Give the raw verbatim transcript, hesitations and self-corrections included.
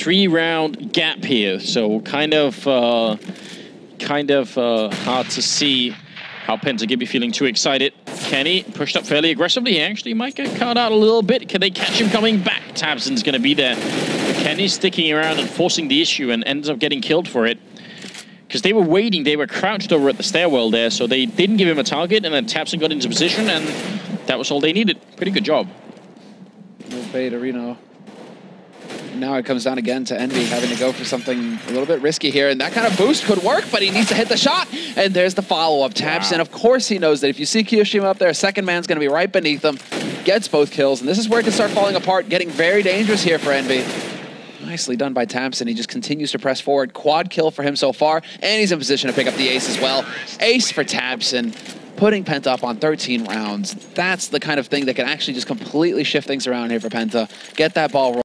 three round gap here, so kind of uh, kind of uh, hard to see how Penta Gibby feeling too excited. Kenny pushed up fairly aggressively. He actually might get cut out a little bit. Can they catch him coming back? Tabsen's going to be there. But Kenny's sticking around and forcing the issue and ends up getting killed for it. Because they were waiting. They were crouched over at the stairwell there, so they didn't give him a target, and then Tabsen got into position, and that was all they needed. Pretty good job. No fade, Arino. Now it comes down again to Envy having to go for something a little bit risky here, and that kind of boost could work, but he needs to hit the shot, and there's the follow-up. Tabsen, wow. Of course he knows that if you see Kiyoshima up there, a second man's going to be right beneath him, gets both kills, and this is where it can start falling apart, getting very dangerous here for Envy. Nicely done by Tabsen. He just continues to press forward. Quad kill for him so far, and he's in position to pick up the ace as well. Ace for Tabsen, putting Penta up on thirteen rounds. That's the kind of thing that can actually just completely shift things around here for Penta. Get that ball rolling.